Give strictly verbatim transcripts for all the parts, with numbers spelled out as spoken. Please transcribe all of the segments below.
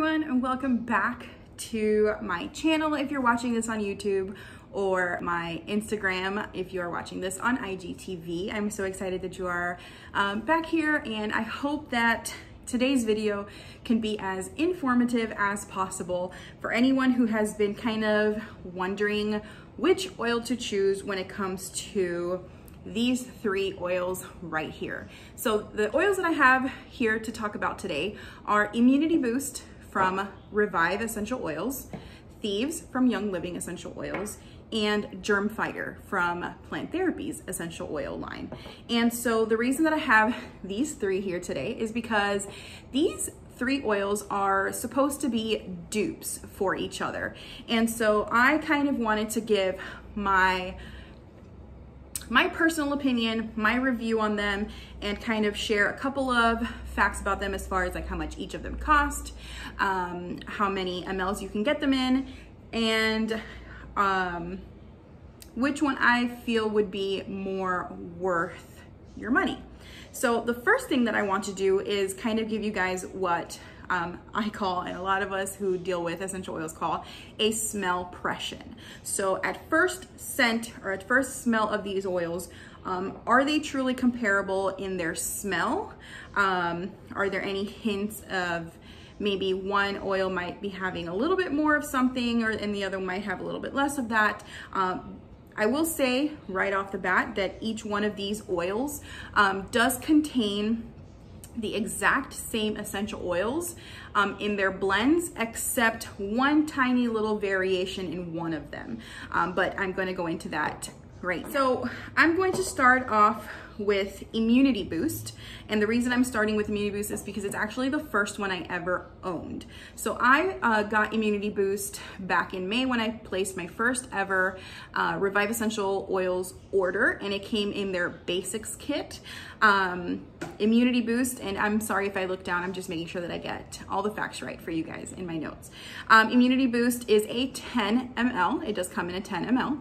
everyone, and welcome back to my channel if you're watching this on YouTube, or my Instagram if you're watching this on I G T V. I'm so excited that you are um, back here, and I hope that today's video can be as informative as possible for anyone who has been kind of wondering which oil to choose when it comes to these three oils right here. So the oils that I have here to talk about today are Immunity Boost from Revive Essential Oils, Thieves from Young Living Essential Oils, and Germ Fighter from Plant Therapy's essential oil line. And so the reason that I have these three here today is because these three oils are supposed to be dupes for each other. And so I kind of wanted to give my my personal opinion, my review on them, and kind of share a couple of facts about them as far as like how much each of them cost, um, how many mLs you can get them in, and um, which one I feel would be more worth your money. So the first thing that I want to do is kind of give you guys what Um, I call, and a lot of us who deal with essential oils call, a smellpression. So at first scent, or at first smell of these oils, um, are they truly comparable in their smell? Um, are there any hints of maybe one oil might be having a little bit more of something, or and the other might have a little bit less of that? Um, I will say right off the bat that each one of these oils um, does contain the exact same essential oils um, in their blends, except one tiny little variation in one of them. Um, but I'm gonna go into that right now. So I'm going to start off with Immunity Boost. And the reason I'm starting with Immunity Boost is because it's actually the first one I ever owned. So I uh, got Immunity Boost back in May when I placed my first ever uh, Revive Essential Oils order, and it came in their basics kit. Um, Immunity Boost, and I'm sorry if I look down, I'm just making sure that I get all the facts right for you guys in my notes. Um, Immunity Boost is a ten M L, it does come in a ten M L.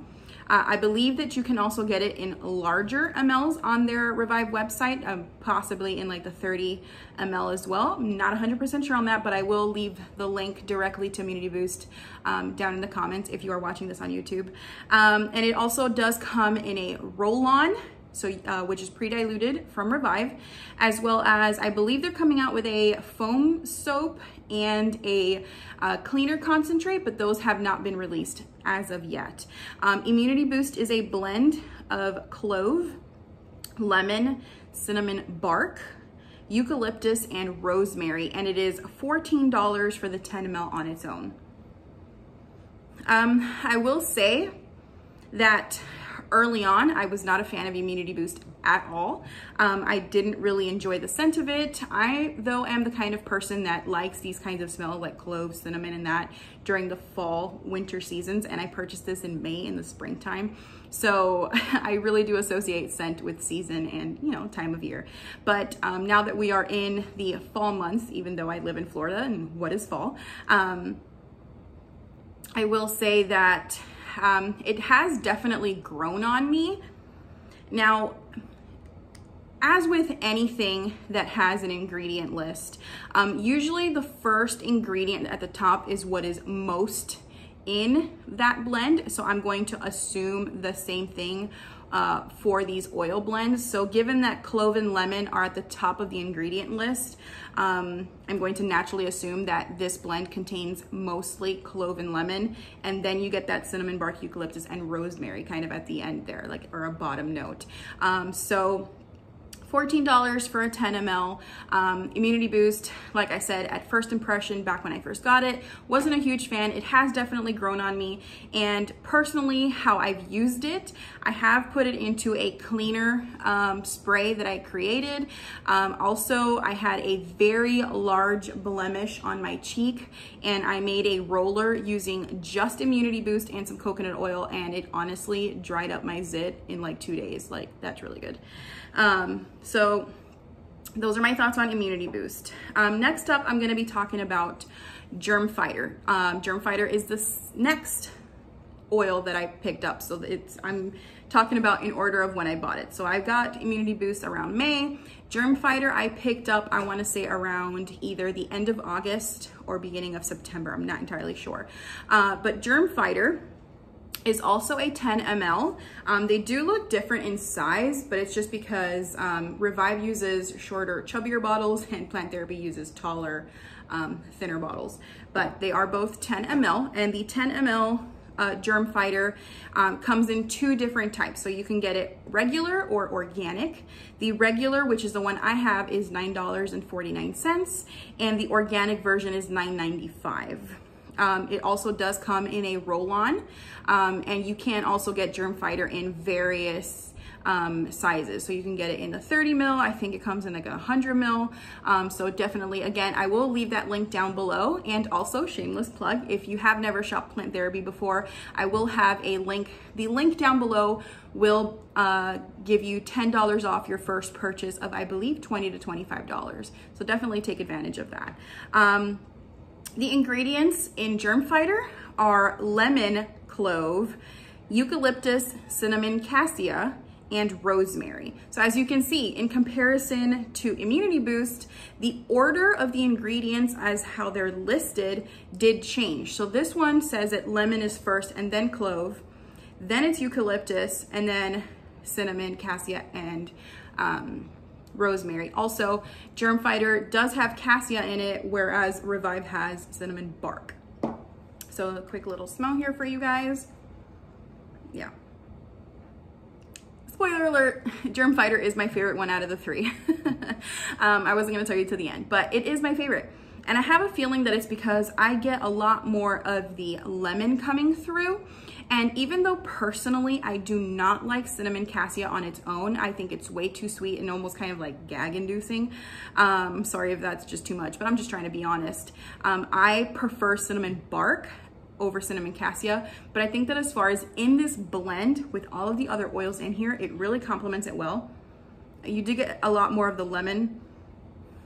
Uh, I believe that you can also get it in larger mLs on their Revive website, um, possibly in like the thirty M L as well. I'm not one hundred percent sure on that, but I will leave the link directly to Immunity Boost um, down in the comments if you are watching this on YouTube. Um, and it also does come in a roll-on, so uh, which is pre-diluted from Revive, as well as I believe they're coming out with a foam soap and a uh, cleaner concentrate, but those have not been released as of yet. Um, Immunity Boost is a blend of clove, lemon, cinnamon bark, eucalyptus, and rosemary, and it is fourteen dollars for the ten M L on its own. Um, I will say that early on, I was not a fan of Immunity Boost at all. Um, I didn't really enjoy the scent of it. I, though, am the kind of person that likes these kinds of smells like clove, cinnamon, and that during the fall, winter seasons, and I purchased this in May in the springtime. So I really do associate scent with season and, you know, time of year. But um, now that we are in the fall months, even though I live in Florida, and what is fall, um, I will say that Um, it has definitely grown on me. Now, as with anything that has an ingredient list, um, usually the first ingredient at the top is what is most in that blend. So I'm going to assume the same thing uh, for these oil blends. So given that clove and lemon are at the top of the ingredient list, um, I'm going to naturally assume that this blend contains mostly clove and lemon, and then you get that cinnamon bark, eucalyptus, and rosemary kind of at the end there, like, or a bottom note. Um, so fourteen dollars for a ten M L. Um, Immunity Boost, like I said, at first impression, back when I first got it, wasn't a huge fan. It has definitely grown on me. And personally, how I've used it, I have put it into a cleaner um, spray that I created. Um, also, I had a very large blemish on my cheek, and I made a roller using just Immunity Boost and some coconut oil, and it honestly dried up my zit in like two days. Like, that's really good. Um, So those are my thoughts on Immunity Boost. Um, next up, I'm going to be talking about Germ Fighter. Um, Germ Fighter is the next oil that I picked up. So it's, I'm talking about in order of when I bought it. So I got Immunity Boost around May. Germ Fighter I picked up, I want to say around either the end of August or beginning of September. I'm not entirely sure. Uh, but Germ Fighter is also a ten milliliters. Um, they do look different in size, but it's just because um, Revive uses shorter, chubbier bottles and Plant Therapy uses taller, um, thinner bottles. But they are both ten milliliters, and the ten milliliter Uh, Germ Fighter um, comes in two different types. So you can get it regular or organic. The regular, which is the one I have, is nine forty-nine, and the organic version is nine ninety-five. Um, it also does come in a roll-on, um, and you can also get Germ Fighter in various um, sizes. So you can get it in a thirty milliliter. I think it comes in like a one hundred milliliter. Um, so definitely, again, I will leave that link down below. And also, shameless plug, if you have never shopped Plant Therapy before, I will have a link. The link down below will uh, give you ten dollars off your first purchase of, I believe, twenty to twenty-five dollars. So definitely take advantage of that. Um, The ingredients in Germ Fighter are lemon clove, eucalyptus, cinnamon, cassia, and rosemary. So as you can see, in comparison to Immunity Boost, the order of the ingredients as how they're listed did change. So this one says that lemon is first and then clove, then it's eucalyptus, and then cinnamon, cassia, and um, rosemary. Also, Germ Fighter does have cassia in it, whereas Revive has cinnamon bark. So a quick little smell here for you guys. Yeah. Spoiler alert, Germ Fighter is my favorite one out of the three. um, I wasn't going to tell you to the end, but it is my favorite. And I have a feeling that it's because I get a lot more of the lemon coming through. And even though personally, I do not like cinnamon cassia on its own, I think it's way too sweet and almost kind of like gag inducing. Um, sorry if that's just too much, but I'm just trying to be honest. Um, I prefer cinnamon bark over cinnamon cassia, but I think that as far as in this blend with all of the other oils in here, it really complements it well. You do get a lot more of the lemon.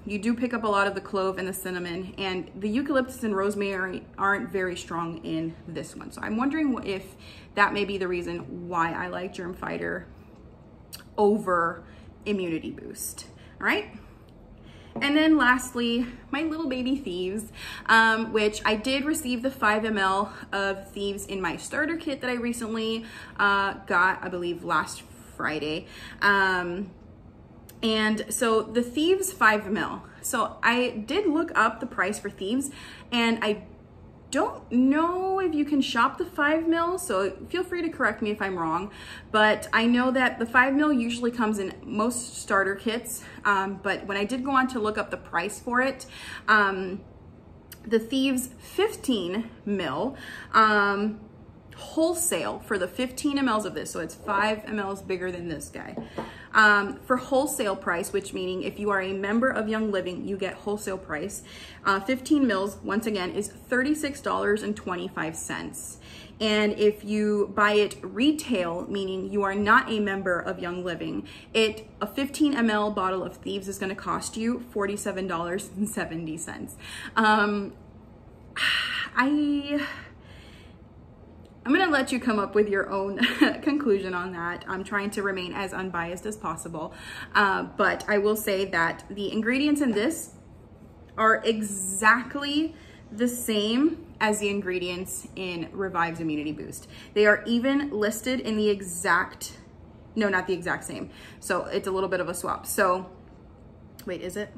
You do pick up a lot of the clove and the cinnamon, and the eucalyptus and rosemary aren't very strong in this one. So I'm wondering if that may be the reason why I like Germ Fighter over Immunity Boost. All right. And then lastly, my little baby Thieves, um, which I did receive the five milliliters of Thieves in my starter kit that I recently uh, got, I believe last Friday. Um, And so the Thieves five milliliter. So I did look up the price for Thieves, and I don't know if you can shop the five milliliter, so feel free to correct me if I'm wrong. But I know that the five milliliter usually comes in most starter kits, um, but when I did go on to look up the price for it, um, the Thieves fifteen milliliter, um, wholesale for the fifteen milliliters of this, so it's five milliliters bigger than this guy. Um, for wholesale price, which meaning if you are a member of Young Living, you get wholesale price. Uh, fifteen milliliters, once again, is thirty-six dollars and twenty-five cents. And if you buy it retail, meaning you are not a member of Young Living, it a fifteen milliliter bottle of Thieves is going to cost you forty-seven dollars and seventy cents. Um, I... I'm gonna let you come up with your own conclusion on that. I'm trying to remain as unbiased as possible. Uh, but I will say that the ingredients in this are exactly the same as the ingredients in Revive's Immunity Boost. They are even listed in the exact, no, not the exact same. So it's a little bit of a swap. So wait, is it?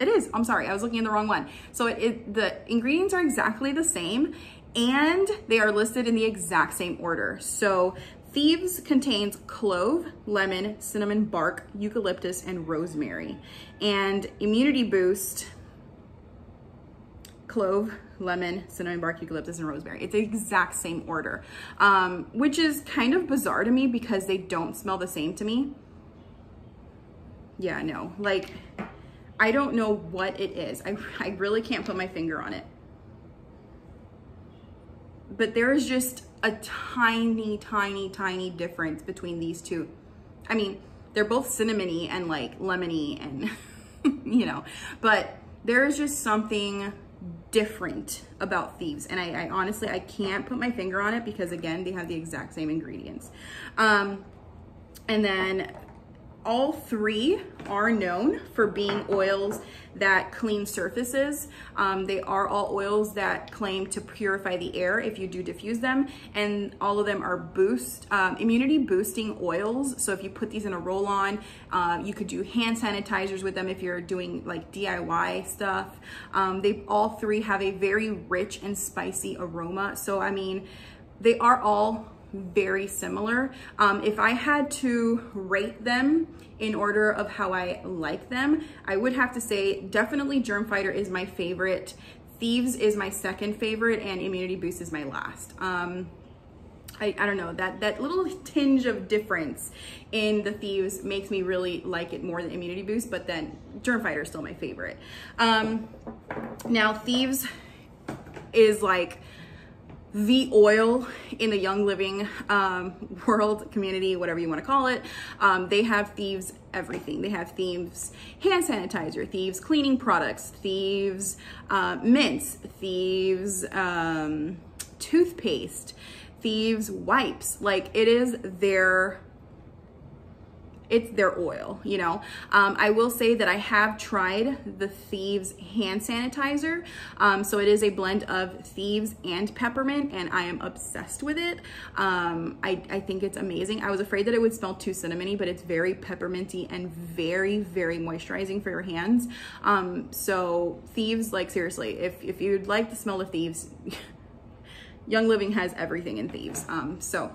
It is, I'm sorry, I was looking in the wrong one. So it, it, the ingredients are exactly the same, and they are listed in the exact same order. So Thieves contains clove, lemon, cinnamon bark, eucalyptus, and rosemary. And Immunity Boost, clove, lemon, cinnamon bark, eucalyptus, and rosemary. It's the exact same order, um, which is kind of bizarre to me because they don't smell the same to me. Yeah, no, like, I don't know what it is. I, I really can't put my finger on it. But there is just a tiny, tiny, tiny difference between these two. I mean, they're both cinnamony and like lemony and, you know, but there is just something different about Thieves, and I, I honestly, I can't put my finger on it because again, they have the exact same ingredients. Um, and then all three are known for being oils that clean surfaces. Um, they are all oils that claim to purify the air if you do diffuse them, and all of them are boost, um, immunity boosting oils. So if you put these in a roll-on, uh, you could do hand sanitizers with them if you're doing like D I Y stuff. Um, they all three have a very rich and spicy aroma. So I mean, they are all very similar. Um, if I had to rate them in order of how I like them, I would have to say definitely Germ Fighter is my favorite, Thieves is my second favorite, and Immunity Boost is my last. Um, I, I don't know, that, that little tinge of difference in the Thieves makes me really like it more than Immunity Boost, but then Germ Fighter is still my favorite. Um, now Thieves is like the oil in the Young Living um, world, community, whatever you want to call it. Um, they have Thieves everything. They have Thieves hand sanitizer, Thieves cleaning products, Thieves uh, mints, Thieves um, toothpaste, Thieves wipes. Like, it is their, it's their oil, you know. Um, I will say that I have tried the Thieves hand sanitizer. Um, so it is a blend of Thieves and peppermint, and I am obsessed with it. Um, I, I think it's amazing. I was afraid that it would smell too cinnamony, but it's very pepperminty and very, very moisturizing for your hands. Um, so Thieves, like seriously, if, if you'd like the smell of Thieves, Young Living has everything in Thieves. Um, so,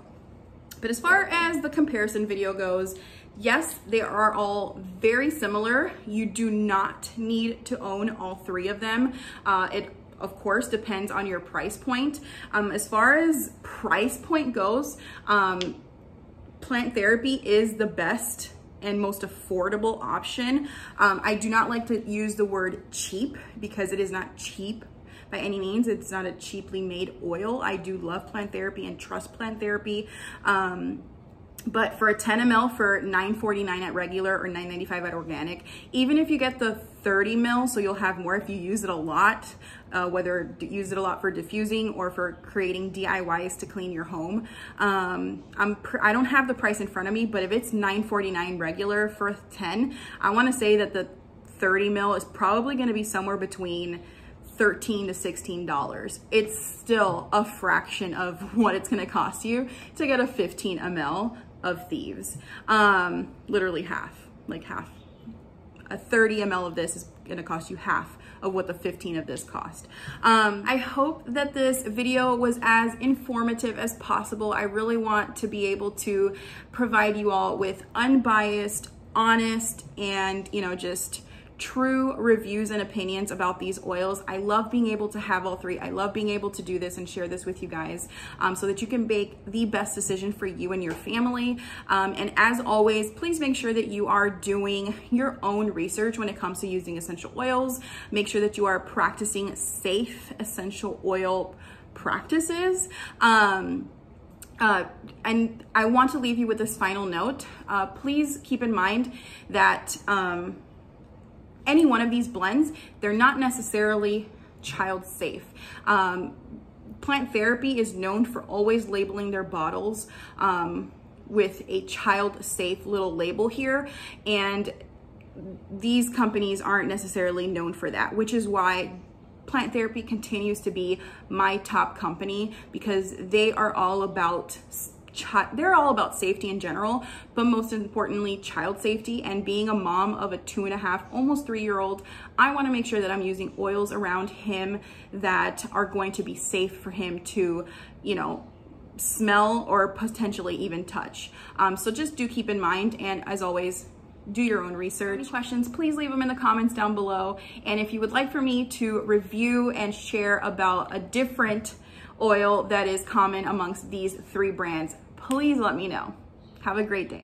but as far as the comparison video goes, yes, they are all very similar. You do not need to own all three of them. Uh, it, of course, depends on your price point. Um, as far as price point goes, um, Plant Therapy is the best and most affordable option. Um, I do not like to use the word cheap because it is not cheap by any means. It's not a cheaply made oil. I do love Plant Therapy and trust Plant Therapy. Um, But for a ten milliliters for nine forty-nine at regular or nine ninety-five at organic, even if you get the thirty milliliters, so you'll have more if you use it a lot, uh, whether use it a lot for diffusing or for creating D I Ys to clean your home. Um, I'm pr I don't have the price in front of me, but if it's nine forty-nine regular for ten, I want to say that the thirty milliliters is probably going to be somewhere between thirteen to sixteen dollars. It's still a fraction of what it's going to cost you to get a fifteen milliliters of Thieves. Um, literally half, like half. A thirty milliliters of this is going to cost you half of what the fifteen of this cost. Um, I hope that this video was as informative as possible. I really want to be able to provide you all with unbiased, honest, and, you know, just true reviews and opinions about these oils. I love being able to have all three. I love being able to do this and share this with you guys, um, so that you can make the best decision for you and your family. Um, and as always, please make sure that you are doing your own research when it comes to using essential oils. Make sure that you are practicing safe essential oil practices. Um, Uh, and I want to leave you with this final note. Uh, please keep in mind that um, any one of these blends, they're not necessarily child safe. Um, Plant Therapy is known for always labeling their bottles um, with a child safe little label here, and these companies aren't necessarily known for that, which is why Plant Therapy continues to be my top company, because they are all about they're all about safety in general, but most importantly, child safety. And being a mom of a two and a half, almost three year old, I want to make sure that I'm using oils around him that are going to be safe for him to, you know, smell or potentially even touch. Um, so just do keep in mind, and as always, do your own research. Any questions, please leave them in the comments down below. And if you would like for me to review and share about a different oil that is common amongst these three brands, please let me know. Have a great day.